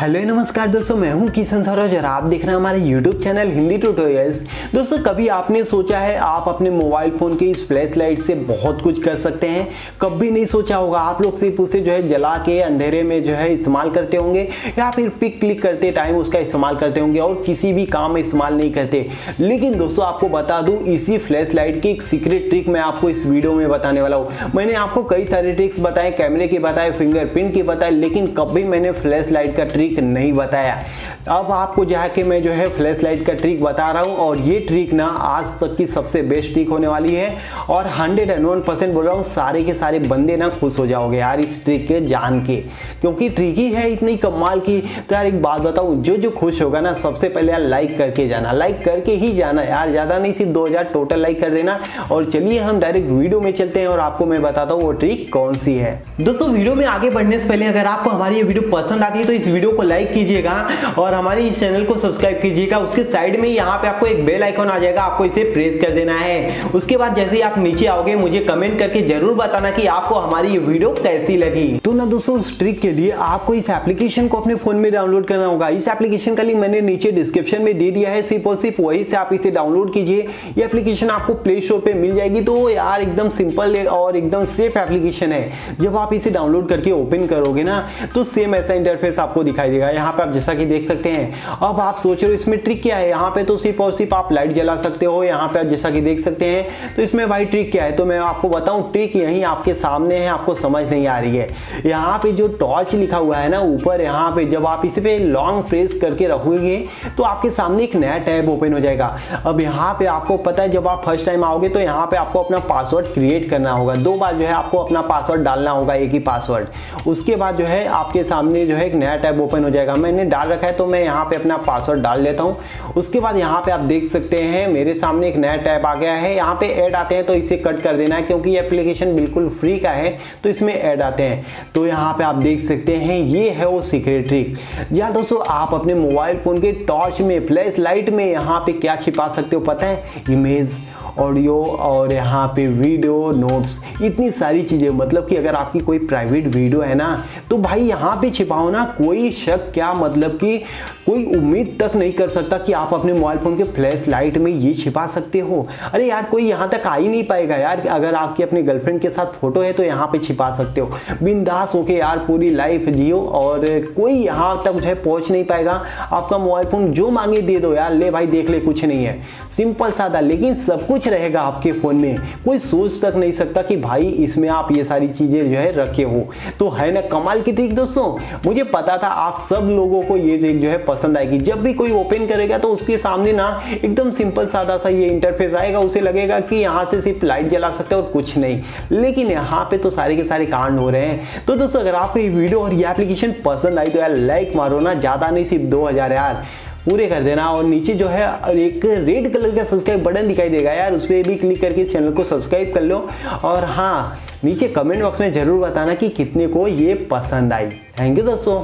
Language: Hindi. हेलो नमस्कार दोस्तों, मैं हूं किशन सौराज और आप देख रहे हैं हमारे YouTube चैनल हिंदी टूटोरियल। दोस्तों, कभी आपने सोचा है आप अपने मोबाइल फ़ोन के इस फ्लैश लाइट से बहुत कुछ कर सकते हैं? कभी नहीं सोचा होगा। आप लोग सिर्फ उसे जो है जला के अंधेरे में जो है इस्तेमाल करते होंगे या फिर पिक क्लिक करते टाइम उसका इस्तेमाल करते होंगे और किसी भी काम में इस्तेमाल नहीं करते। लेकिन दोस्तों, आपको बता दूँ, इसी फ्लैश लाइट की एक सीक्रेट ट्रिक मैं आपको इस वीडियो में बताने वाला हूँ। मैंने आपको कई सारे ट्रिक्स बताए, कैमरे के बताए, फिंगरप्रिंट के बताए, लेकिन कभी मैंने फ्लैश लाइट का ट्रिक नहीं बताया। अब आपको जाके मैं जो है फ्लैश लाइट का ट्रिक बता रहा हूं और ये ट्रिक ना आज तक की सबसे बेस्ट ट्रिक होने वाली है और 101% बोल रहा हूं, सारे के सारे बंदे ना खुश हो जाओगे यार इस ट्रिक के जान के, क्योंकि ट्रिक ही है इतनी कमाल की। तो यार एक बात बताऊं, जो खुश होगा ना सबसे पहले यार लाइक करके जाना, लाइक करके ही जाना यार, ज़्यादा नहीं, सिर्फ 2000 टोटल लाइक कर देना। और चलिए हम डायरेक्ट वीडियो में चलते हैं और आपको मैं बताता हूँ वो ट्रिक कौन सी है। दोस्तों, वीडियो में आगे बढ़ने से पहले अगर आपको हमारी ये वीडियो पसंद आती है तो इस वीडियो को लाइक कीजिएगा और हमारे इस चैनल को सब्सक्राइब कीजिएगा। उसके साइड में यहाँ पे आपको एक बेल आइकॉन आ जाएगा, आपको इसे प्रेस कर देना है। उसके बाद जैसे ही आप नीचे आओगे मुझे कमेंट करके जरूर बताना कि आपको हमारी ये वीडियो कैसी लगी। तो ना दोस्तों, उस ट्रिक के लिए आपको इस एप्लीकेशन को अपने फोन में डाउनलोड करना होगा। इस एप्लीकेशन का लिंक मैंने नीचे डिस्क्रिप्शन में दे दिया है, सिर्फ और सिर्फ वहीं से आप इसे डाउनलोड कीजिए। ये एप्लीकेशन आपको प्ले स्टोर पर मिल जाएगी। तो यार एकदम सिंपल और एकदम सेफ एप्लीकेशन है। जब आप इसे डाउनलोड करके ओपन करोगे ना तो सेम ऐसा इंटरफेस आपको दिखाई देगा। यहाँ पे आप जैसा कि देख सकते हैं। अब आप सोच रहे हो इसमें ट्रिक क्या है? यहाँ पे तो सिर्फ और सिर्फ आप लाइट जला सकते हो, यहाँ पे आप जैसा कि देख सकते हैं। तो इसमें भाई ट्रिक क्या है? तो मैं आपको बताऊं, ट्रिक यहीं आपके सामने है, आपको समझ नहीं आ रही है। यहाँ पे जो टॉर्च लिखा हुआ है ना ऊपर, यहाँ पे जब आप इस पे लॉन्ग प्रेस करके रखोगे तो आपके सामने एक नया टैब ओपन हो जाएगा। अब यहाँ पे आपको पता है जब आप फर्स्ट टाइम आओगे तो यहाँ पे आपको अपना पासवर्ड क्रिएट करना होगा। दो बार जो है आपको अपना पासवर्ड डालना होगा, एक ही पासवर्ड। उसके बाद जो है आपके सामने जो है एक नया टैब ओपन हो जाएगा। मैंने डाल रखा है तो मैं यहाँ पे अपना पासवर्ड डाल लेता हूँ। उसके बाद यहाँ पे आप देख सकते हैं मेरे सामने एक नया टैब आ गया है। यहाँ पे ऐड आते हैं तो इसे कट कर देना है, क्योंकि ये एप्लीकेशन बिल्कुल फ्री का है तो इसमें ऐड आते हैं। तो यहाँ पे आप देख सकते हैं, ये है वो सीक्रेट ट्रिक। या दोस्तों, आप अपने मोबाइल फ़ोन के टॉर्च में, फ्लैश लाइट में यहाँ पे क्या छिपा सकते हो पता है? इमेज, ऑडियो और यहाँ पे वीडियो, नोट्स, इतनी सारी चीज़ें। मतलब कि अगर आपकी कोई प्राइवेट वीडियो है ना तो भाई यहाँ पे छिपाओ ना, कोई शक क्या, मतलब कि कोई उम्मीद तक नहीं कर सकता कि आप अपने मोबाइल फ़ोन के फ्लैश लाइट में ये छिपा सकते हो। अरे यार, कोई यहाँ तक आ ही नहीं पाएगा यार। अगर आपकी अपने गर्लफ्रेंड के साथ फ़ोटो है तो यहाँ पे छिपा सकते हो, बिंदास होके यार पूरी लाइफ जियो और कोई यहाँ तक जो है पहुँच नहीं पाएगा। आपका मोबाइल फ़ोन जो मांगे दे दो यार, ले भाई देख ले, कुछ नहीं है, सिंपल सादा। लेकिन सब कुछ रहेगा आपके फ़ोन में, कोई सोच तक नहीं सकता कि भाई इसमें आप ये सारी चीज़ें जो है रखे हो। तो है ना कमाल की ट्रिक दोस्तों। मुझे पता था आप सब लोगों को ये ट्रिक जो है पसंद आएगी। जब भी कोई ओपन करेगा तो उसके सामने ना एकदम सिंपल सादा सा ये इंटरफेस आएगा। उसे लगेगा कि यहाँ से सिर्फ लाइट जला सकते हो और कुछ नहीं, लेकिन यहाँ पे तो सारे के सारे कांड हो रहे हैं। तो दोस्तों, अगर आपको ये वीडियो और ये एप्लीकेशन पसंद आई तो यार लाइक मारो ना, ज़्यादा नहीं, सिर्फ 2000 यार पूरे कर देना। और नीचे जो है एक रेड कलर का सब्सक्राइब बटन दिखाई देगा यार, उस पर भी क्लिक करके चैनल को सब्सक्राइब कर लो। और हाँ, नीचे कमेंट बॉक्स में ज़रूर बताना कि कितने को ये पसंद आई। थैंक यू दोस्तों।